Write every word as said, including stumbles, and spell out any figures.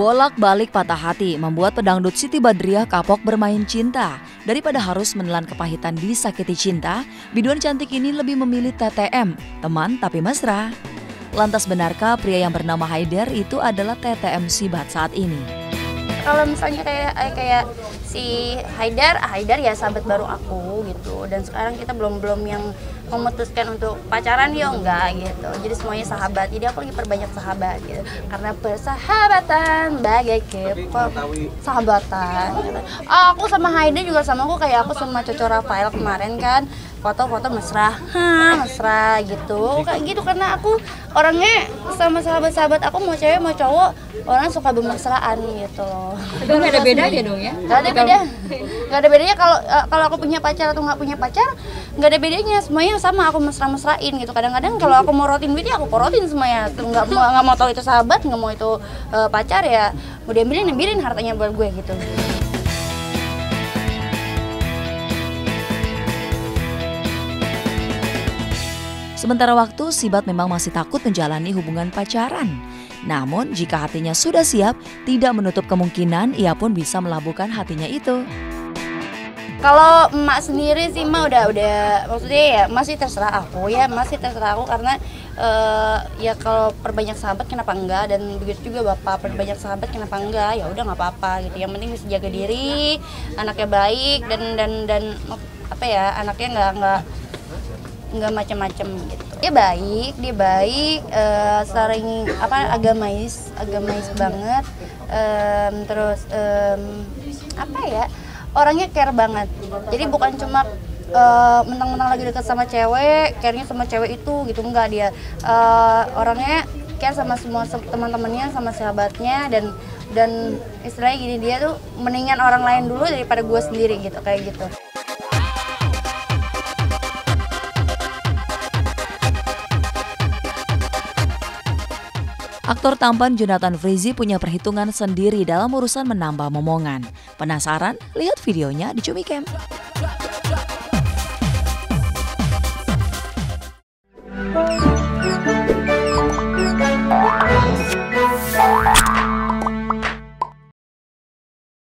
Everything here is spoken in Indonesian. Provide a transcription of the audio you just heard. Bolak-balik patah hati membuat pedangdut Siti Badriah kapok bermain cinta. Daripada harus menelan kepahitan disakiti cinta, biduan cantik ini lebih memilih T T M, teman tapi mesra. Lantas benarkah pria yang bernama Haider itu adalah T T M Sibad saat ini? Kalau misalnya kayak kayak si Haider, Haider ya sahabat baru aku gitu. Dan sekarang kita belum belum yang memutuskan untuk pacaran ya enggak gitu. Jadi semuanya sahabat. Jadi aku lagi perbanyak sahabat gitu. Karena persahabatan bagai kepo sahabatan. Gitu. Oh, aku sama Haider juga sama aku kayak aku sama Coco Rafael kemarin kan foto-foto mesra, ha, mesra gitu. Kayak gitu karena aku orangnya sama sahabat-sahabat aku mau cewek mau cowok orang suka bermesraan gitu. Itu nggak ada bedanya dong ya? Nggak ada beda. Nggak ada bedanya kalau kalau aku punya pacar atau nggak punya pacar nggak ada bedanya, semuanya sama, aku mesra-mesrain gitu. Kadang-kadang kalau aku mau rotin duitnya aku porotin semuanya, nggak mau nggak mau tahu itu sahabat, nggak mau itu uh, pacar ya mau diambilin ambilin hartanya buat gue gitu. Sementara waktu Sibad memang masih takut menjalani hubungan pacaran. Namun jika hatinya sudah siap, tidak menutup kemungkinan ia pun bisa melabuhkan hatinya itu. Kalau emak sendiri sih emak udah udah maksudnya ya masih terserah aku ya masih terserah aku karena uh, ya kalau perbanyak sahabat kenapa enggak, dan begitu juga bapak perbanyak sahabat kenapa enggak, ya udah nggak apa-apa gitu, yang penting bisa jaga diri, anaknya baik dan dan dan apa ya anaknya nggak nggak nggak macam-macam gitu. Dia baik, dia baik, uh, sering apa agamais, agamais banget. Um, terus um, apa ya? Orangnya care banget. Jadi bukan cuma mentang-mentang uh, lagi dekat sama cewek, care-nya sama cewek itu gitu, enggak, dia uh, orangnya care sama semua teman-temannya, sama sahabatnya, dan dan istilahnya gini, dia tuh mendingan orang lain dulu daripada gue sendiri gitu, kayak gitu. Aktor tampan Jonathan Frizy punya perhitungan sendiri dalam urusan menambah momongan. Penasaran? Lihat videonya di Cumi Camp.